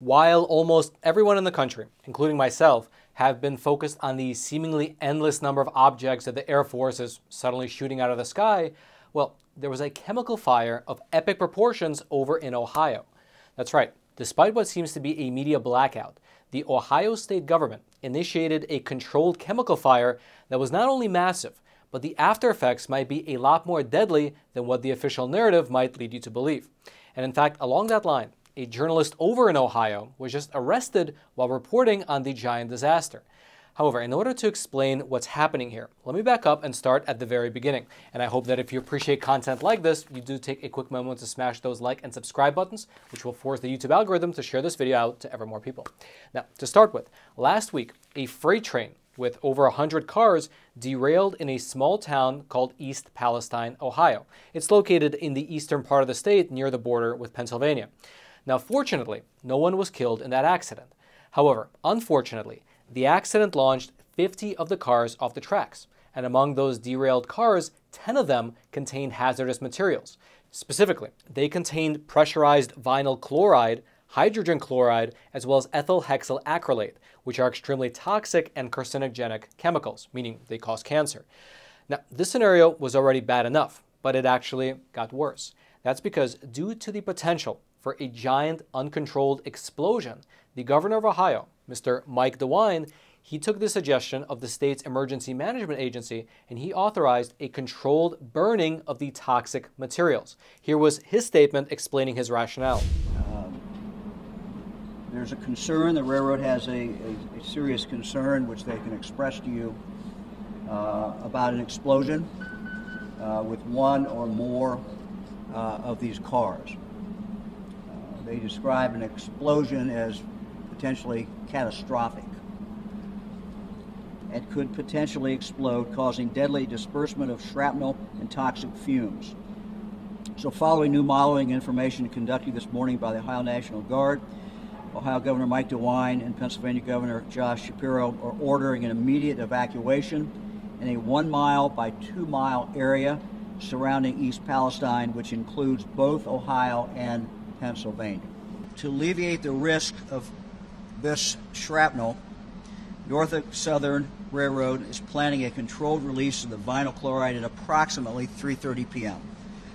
While almost everyone in the country, including myself, have been focused on the seemingly endless number of objects that the Air Force is suddenly shooting out of the sky, well, there was a chemical fire of epic proportions over in Ohio. That's right, despite what seems to be a media blackout, the Ohio state government initiated a controlled chemical fire that was not only massive, but the after effects might be a lot more deadly than what the official narrative might lead you to believe. And in fact, along that line, a journalist over in Ohio was just arrested while reporting on the giant disaster. However, in order to explain what's happening here, let me back up and start at the very beginning. And I hope that if you appreciate content like this, you do take a quick moment to smash those like and subscribe buttons, which will force the YouTube algorithm to share this video out to ever more people. Now, to start with, last week, a freight train with over 100 cars derailed in a small town called East Palestine, Ohio. It's located in the eastern part of the state near the border with Pennsylvania. Now, fortunately, no one was killed in that accident. However, unfortunately, the accident launched 50 of the cars off the tracks, and among those derailed cars, 10 of them contained hazardous materials. Specifically, they contained pressurized vinyl chloride, hydrogen chloride, as well as ethyl hexyl acrylate, which are extremely toxic and carcinogenic chemicals, meaning they cause cancer. Now, this scenario was already bad enough, but it actually got worse. That's because due to the potential for a giant uncontrolled explosion, the governor of Ohio, Mr. Mike DeWine, he took the suggestion of the state's emergency management agency and he authorized a controlled burning of the toxic materials. Here was his statement explaining his rationale. There's a concern, the railroad has a serious concern which they can express to you about an explosion with one or more of these cars. They describe an explosion as potentially catastrophic. It could potentially explode, causing deadly disbursement of shrapnel and toxic fumes. So following new modeling information conducted this morning by the Ohio National Guard, Ohio Governor Mike DeWine and Pennsylvania Governor Josh Shapiro are ordering an immediate evacuation in a 1-mile by 2-mile area surrounding East Palestine, which includes both Ohio and Pennsylvania. To alleviate the risk of this shrapnel, Norfolk Southern Railroad is planning a controlled release of the vinyl chloride at approximately 3:30 p.m.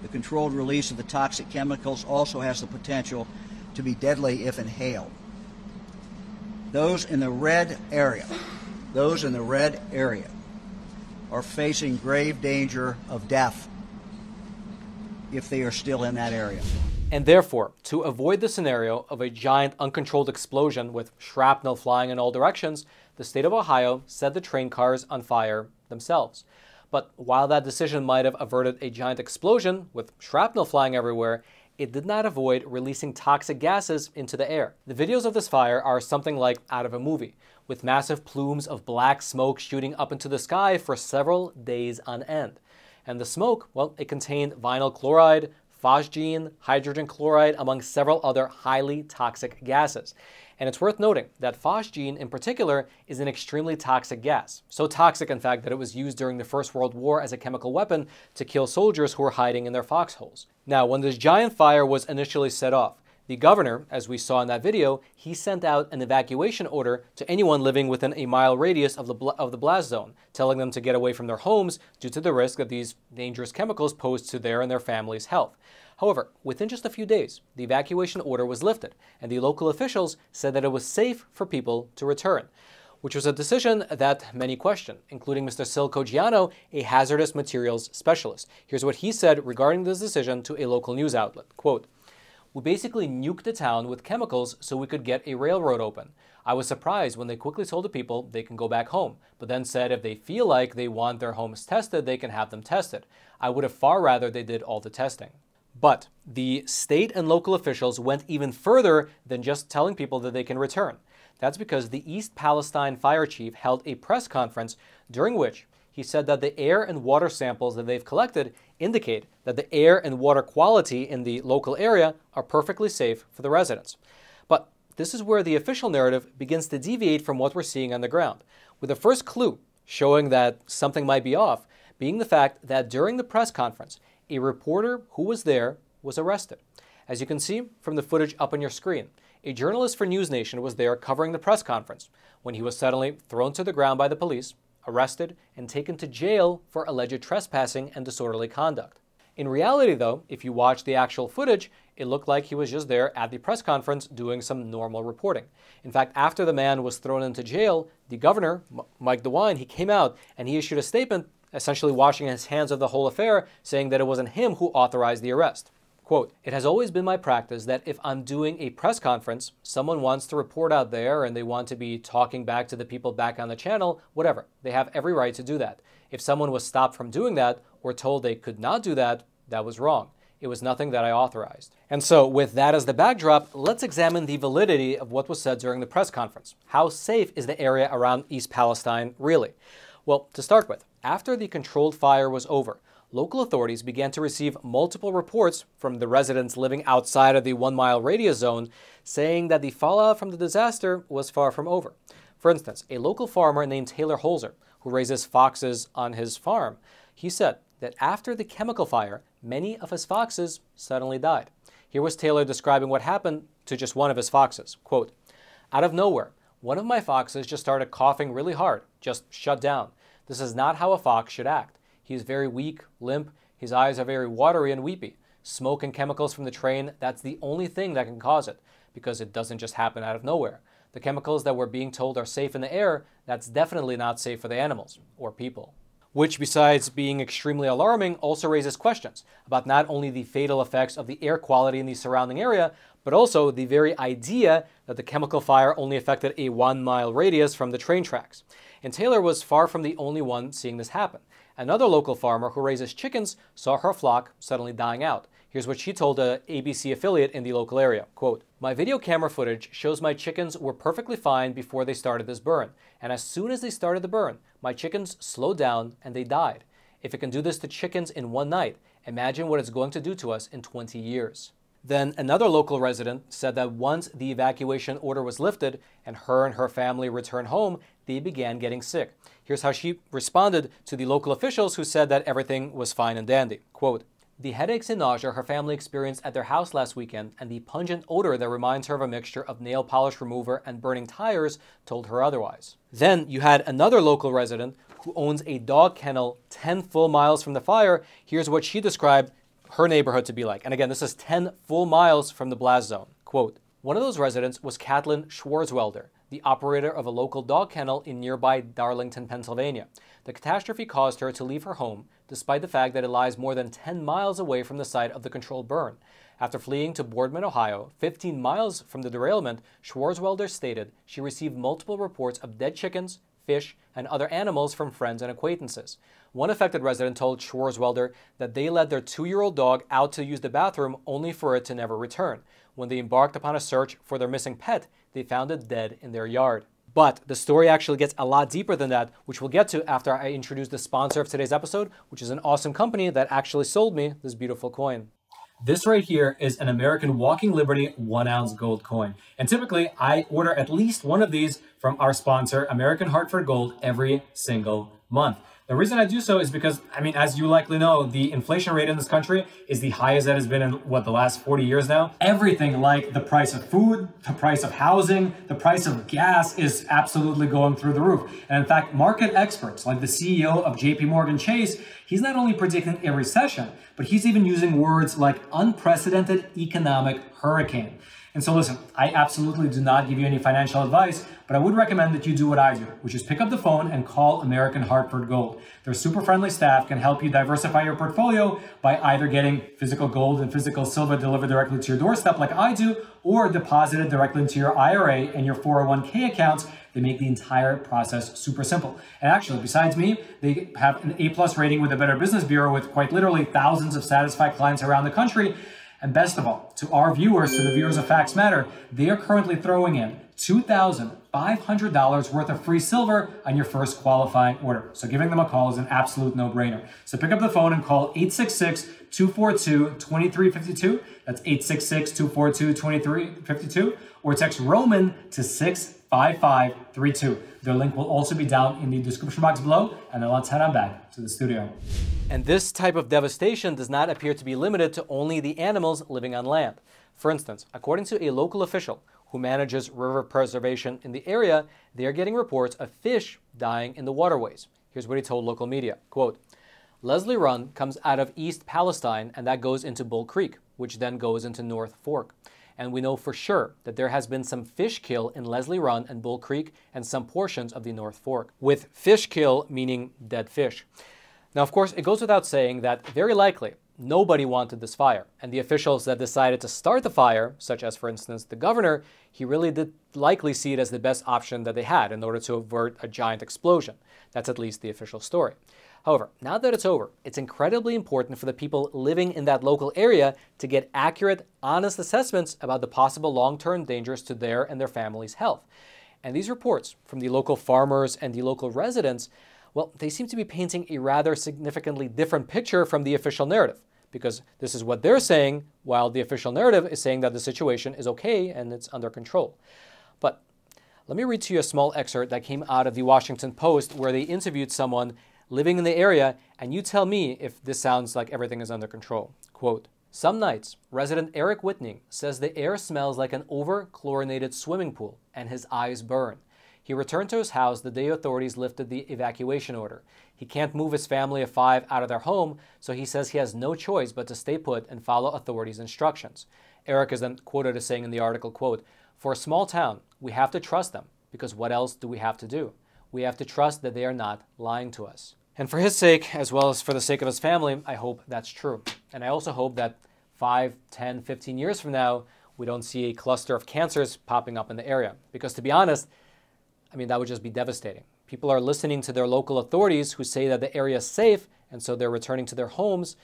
The controlled release of the toxic chemicals also has the potential to be deadly if inhaled. Those in the red area are facing grave danger of death if they are still in that area. And therefore, to avoid the scenario of a giant uncontrolled explosion with shrapnel flying in all directions, the state of Ohio set the train cars on fire themselves. But while that decision might have averted a giant explosion with shrapnel flying everywhere, it did not avoid releasing toxic gases into the air. The videos of this fire are something like out of a movie, with massive plumes of black smoke shooting up into the sky for several days on end. And the smoke, well, it contained vinyl chloride, Phosgene, hydrogen chloride, among several other highly toxic gases. And it's worth noting that phosgene in particular is an extremely toxic gas. So toxic, in fact, that it was used during the First World War as a chemical weapon to kill soldiers who were hiding in their foxholes. Now, when this giant fire was initially set off, the governor, as we saw in that video, he sent out an evacuation order to anyone living within a mile radius of the blast zone, telling them to get away from their homes due to the risk that these dangerous chemicals posed to their and their families' health. However, within just a few days, the evacuation order was lifted, and the local officials said that it was safe for people to return, which was a decision that many questioned, including Mr. Silcogiano, a hazardous materials specialist. Here's what he said regarding this decision to a local news outlet, quote, "We basically nuked the town with chemicals so we could get a railroad open. I was surprised when they quickly told the people they can go back home, but then said if they feel like they want their homes tested, they can have them tested. I would have far rather they did all the testing." But the state and local officials went even further than just telling people that they can return. That's because the East Palestine fire chief held a press conference during which he said that the air and water samples that they've collected indicate that the air and water quality in the local area are perfectly safe for the residents. But this is where the official narrative begins to deviate from what we're seeing on the ground, with the first clue showing that something might be off being the fact that during the press conference, a reporter who was there was arrested. As you can see from the footage up on your screen, A journalist for News Nation was there covering the press conference when he was suddenly thrown to the ground by the police, arrested, and taken to jail for alleged trespassing and disorderly conduct. In reality, though, if you watch the actual footage, it looked like he was just there at the press conference doing some normal reporting. In fact, after the man was thrown into jail, the governor, Mike DeWine, he came out and he issued a statement essentially washing his hands of the whole affair, saying that it wasn't him who authorized the arrest. Quote, "It has always been my practice that if I'm doing a press conference, someone wants to report out there and they want to be talking back to the people back on the channel, whatever. They have every right to do that. If someone was stopped from doing that or told they could not do that, that was wrong. It was nothing that I authorized." And so, with that as the backdrop, let's examine the validity of what was said during the press conference. How safe is the area around East Palestine, really? Well, to start with, after the controlled fire was over, local authorities began to receive multiple reports from the residents living outside of the 1-mile radius zone saying that the fallout from the disaster was far from over. For instance, a local farmer named Taylor Holzer, who raises foxes on his farm, he said that after the chemical fire, many of his foxes suddenly died. Here was Taylor describing what happened to just one of his foxes. Quote, "Out of nowhere, one of my foxes just started coughing really hard, just shut down. This is not how a fox should act. He is very weak, limp, his eyes are very watery and weepy. Smoke and chemicals from the train, that's the only thing that can cause it, because it doesn't just happen out of nowhere. The chemicals that we're being told are safe in the air, that's definitely not safe for the animals or people." Which, besides being extremely alarming, also raises questions about not only the fatal effects of the air quality in the surrounding area, but also the very idea that the chemical fire only affected a 1-mile radius from the train tracks. And Taylor was far from the only one seeing this happen. Another local farmer who raises chickens saw her flock suddenly dying out. Here's what she told an ABC affiliate in the local area. Quote, "My video camera footage shows my chickens were perfectly fine before they started this burn. And as soon as they started the burn, my chickens slowed down and they died. If it can do this to chickens in one night, imagine what it's going to do to us in 20 years. Then another local resident said that once the evacuation order was lifted and her family returned home, they began getting sick. Here's how she responded to the local officials who said that everything was fine and dandy. Quote, "The headaches and nausea her family experienced at their house last weekend and the pungent odor that reminds her of a mixture of nail polish remover and burning tires told her otherwise." Then you had another local resident who owns a dog kennel 10 full miles from the fire. Here's what she described her neighborhood to be like. And again, this is 10 full miles from the blast zone. Quote, "One of those residents was Kathlyn Schwarzwelder, the operator of a local dog kennel in nearby Darlington, Pennsylvania. The catastrophe caused her to leave her home, despite the fact that it lies more than 10 miles away from the site of the controlled burn. After fleeing to Boardman, Ohio, 15 miles from the derailment, Schwarzwelder stated she received multiple reports of dead chickens, fish, and other animals from friends and acquaintances. One affected resident told Schwarzwelder that they led their 2-year-old dog out to use the bathroom only for it to never return. When they embarked upon a search for their missing pet, they found it dead in their yard." But the story actually gets a lot deeper than that, which we'll get to after I introduce the sponsor of today's episode, which is an awesome company that actually sold me this beautiful coin. This right here is an American Walking Liberty 1-ounce gold coin. And typically, I order at least one of these from our sponsor, American Hartford Gold, every single month. The reason I do so is because, I mean, as you likely know, the inflation rate in this country is the highest that has been in, what, the last 40 years now. Everything, like the price of food, the price of housing, the price of gas, is absolutely going through the roof. And in fact, market experts, like the CEO of JPMorgan Chase, he's not only predicting a recession, but he's even using words like unprecedented economic hurricane. And so listen, I absolutely do not give you any financial advice, but I would recommend that you do what I do, which is pick up the phone and call American Hartford Gold. Their super friendly staff can help you diversify your portfolio by either getting physical gold and physical silver delivered directly to your doorstep like I do, or deposited directly into your IRA and your 401k accounts. They make the entire process super simple. And actually, besides me, they have an A+ rating with the Better Business Bureau with quite literally thousands of satisfied clients around the country. And best of all, to our viewers, to the viewers of Facts Matter, they are currently throwing in $2,500 worth of free silver on your first qualifying order. So giving them a call is an absolute no-brainer. So pick up the phone and call 866-242-2352. That's 866-242-2352. Or text Roman to 65532. Their link will also be down in the description box below. And now let's head on back to the studio. And this type of devastation does not appear to be limited to only the animals living on land. For instance, according to a local official who manages river preservation in the area, they are getting reports of fish dying in the waterways. Here's what he told local media, quote, Leslie Run comes out of East Palestine and that goes into Bull Creek, which then goes into North Fork. And we know for sure that there has been some fish kill in Leslie Run and Bull Creek and some portions of the North Fork, with fish kill meaning dead fish. Now, of course, it goes without saying that very likely nobody wanted this fire, and the officials that decided to start the fire, such as, for instance, the governor, he really did likely see it as the best option that they had in order to avert a giant explosion. That's at least the official story. However, now that it's over, it's incredibly important for the people living in that local area to get accurate, honest assessments about the possible long-term dangers to their and their families' health. And these reports from the local farmers and the local residents, well, they seem to be painting a rather significantly different picture from the official narrative, because this is what they're saying, while the official narrative is saying that the situation is okay and it's under control. But let me read to you a small excerpt that came out of the Washington Post, where they interviewed someone living in the area, and you tell me if this sounds like everything is under control. Quote, some nights, resident Eric Whitney says the air smells like an over-chlorinated swimming pool and his eyes burn. He returned to his house the day authorities lifted the evacuation order. He can't move his family of 5 out of their home, so he says he has no choice but to stay put and follow authorities' instructions. Eric is then quoted as saying in the article, quote, for a small town, we have to trust them, because what else do we have to do? We have to trust that they are not lying to us. And for his sake, as well as for the sake of his family, I hope that's true. And I also hope that 5, 10, 15 years from now, we don't see a cluster of cancers popping up in the area. Because to be honest, I mean, that would just be devastating. People are listening to their local authorities who say that the area is safe, and so they're returning to their homes.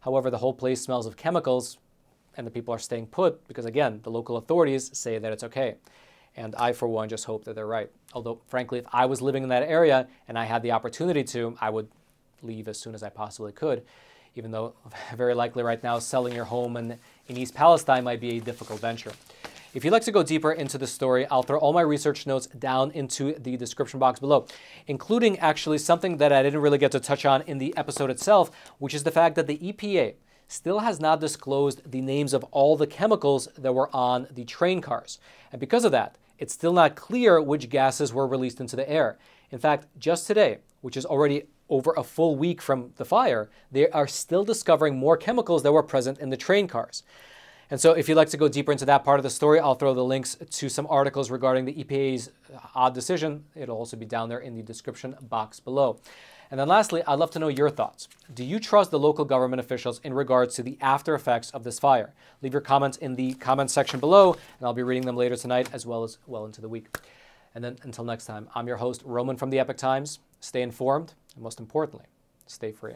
However, the whole place smells of chemicals, and the people are staying put because, again, the local authorities say that it's okay. And I, for one, just hope that they're right. Although, frankly, if I was living in that area and I had the opportunity to, I would leave as soon as I possibly could, even though very likely right now selling your home in East Palestine might be a difficult venture. If you'd like to go deeper into the story, I'll throw all my research notes down into the description box below, including actually something that I didn't really get to touch on in the episode itself, which is the fact that the EPA still has not disclosed the names of all the chemicals that were on the train cars. And because of that, it's still not clear which gases were released into the air. In fact, just today, which is already over a full week from the fire, they are still discovering more chemicals that were present in the train cars. And so if you'd like to go deeper into that part of the story, I'll throw the links to some articles regarding the EPA's odd decision. It'll also be down there in the description box below. And then lastly, I'd love to know your thoughts. Do you trust the local government officials in regards to the after effects of this fire? Leave your comments in the comments section below, and I'll be reading them later tonight as well as well into the week. And then until next time, I'm your host, Roman from The Epoch Times. Stay informed, and most importantly, stay free.